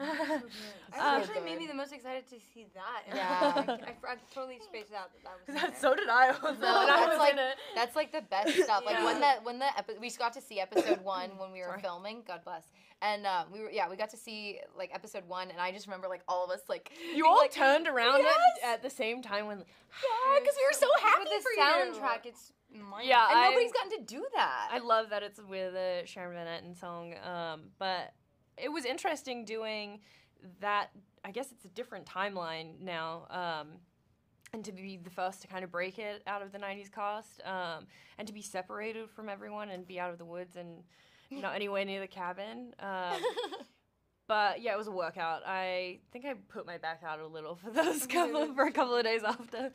I'm actually made me the most excited to see that. Yeah. I totally spaced out that was so did I. No, that's like the best stuff. Yeah. Like we got to see episode 1 when we were filming. God bless. And we got to see like episode 1, and I just remember like all of us like you all like, turned around at the same time when because we were so happy with the soundtrack. It's and nobody's gotten to do that. I love that it's with a Sharon Van Etten song, but it was interesting doing that. I guess it's a different timeline now, and to be the first to kind of break it out of the 90s cast, and to be separated from everyone and be out of the woods and not anywhere near the cabin. But yeah, it was a workout. I think I put my back out a little for a couple of days after.